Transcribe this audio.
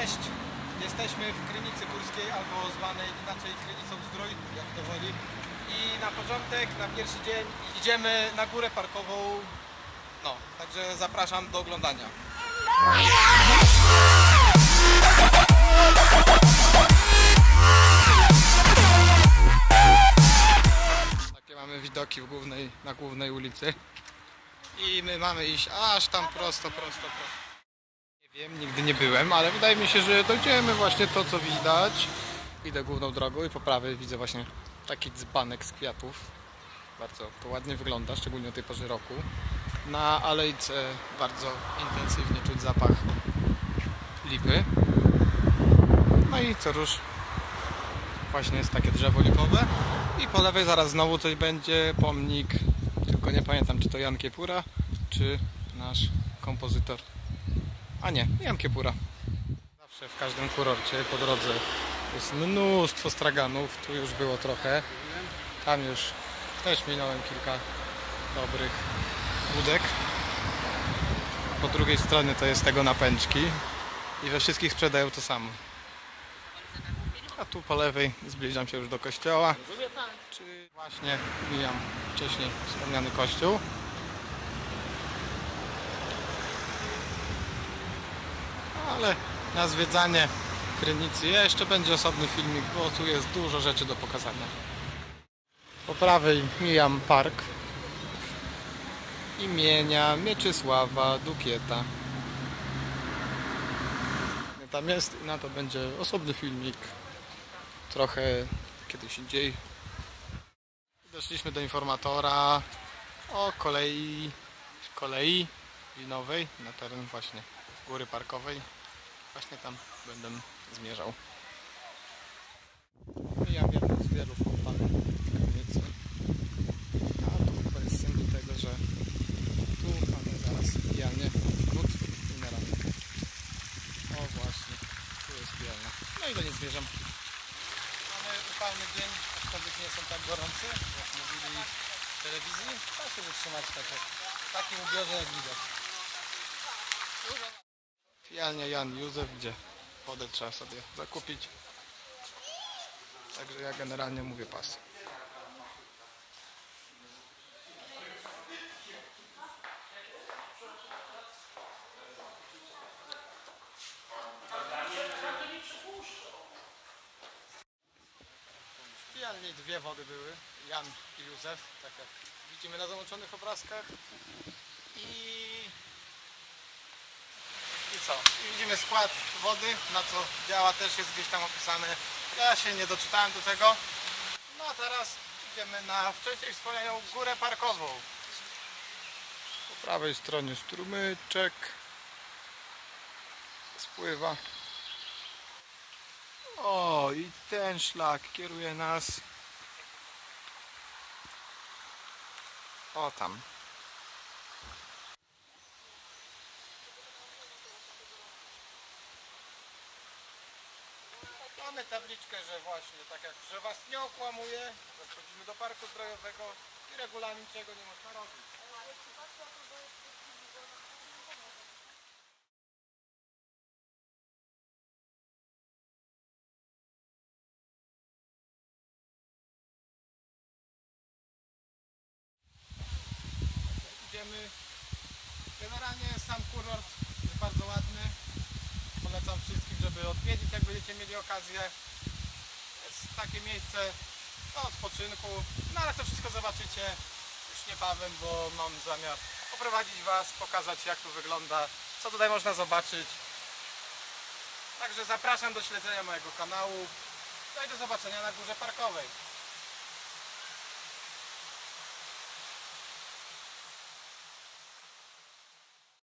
Cześć! Jesteśmy w Krynicy Górskiej, albo zwanej inaczej Krynicą-Zdrój, jak to woli. I na początek, na pierwszy dzień idziemy na Górę Parkową. No, także zapraszam do oglądania. Takie mamy widoki na głównej ulicy. I my mamy iść aż tam prosto. Nie wiem, nigdy nie byłem, ale wydaje mi się, że dojdziemy właśnie to, co widać. Idę główną drogą i po prawej widzę właśnie taki dzbanek z kwiatów. Bardzo to ładnie wygląda, szczególnie o tej porze roku. Na alejce bardzo intensywnie czuć zapach lipy. No i co róż, właśnie jest takie drzewo lipowe. I po lewej zaraz znowu coś będzie, pomnik. Tylko nie pamiętam, czy to Jan Kiepura, czy nasz kompozytor. A nie, Jan Kiepura. Zawsze w każdym kurorcie po drodze jest mnóstwo straganów. Tu już było trochę. Tam już też minąłem kilka dobrych budek. Po drugiej stronie to jest tego napęczki. I we wszystkich sprzedają to samo. A tu po lewej zbliżam się już do kościoła. Czy właśnie mijam wcześniej wspomniany kościół. Ale na zwiedzanie Krynicy jeszcze będzie osobny filmik, bo tu jest dużo rzeczy do pokazania. Po prawej mijam park imienia Mieczysława Dukieta. Tam jest i na to będzie osobny filmik. Trochę kiedyś indziej. Doszliśmy do informatora o kolei winowej na teren właśnie Góry Parkowej. Właśnie tam będę zmierzał. Mijam jedną z wielu fontanów w Krynicy. A tu chyba jest symbol tego, że tu mamy zaraz pijalnię wód mineralnych. O właśnie, tu jest pijalnia. No i do niej zmierzam. Mamy upalny dzień, aczkolwiek nie są tak gorący, jak mówili w telewizji. Da się wytrzymać w takim ubiorze, jak widać. Pijalnia Jan Józef, gdzie wodę trzeba sobie zakupić. Także ja generalnie mówię pas. W pijalni dwie wody były, Jan i Józef, tak jak widzimy na załączonych obrazkach. I co? Widzimy skład wody, na co działa też jest gdzieś tam opisane. Ja się nie doczytałem do tego. No a teraz idziemy na wcześniej wspomnianą Górę Parkową. Po prawej stronie strumyczek spływa. O, i ten szlak kieruje nas. O tam. Mamy tabliczkę, że właśnie, tak jak, że was nie okłamuje, że wchodzimy do parku zdrojowego i regulamin czego nie można robić. Idziemy. Generalnie sam kurort jest bardzo ładny. Polecam wszystkim, żeby odwiedzić, jak będziecie mieli okazję. Jest takie miejsce do odpoczynku, no ale to wszystko zobaczycie już niebawem, bo mam zamiar poprowadzić was, pokazać jak to wygląda, co tutaj można zobaczyć. Także zapraszam do śledzenia mojego kanału, no i do zobaczenia na Górze Parkowej.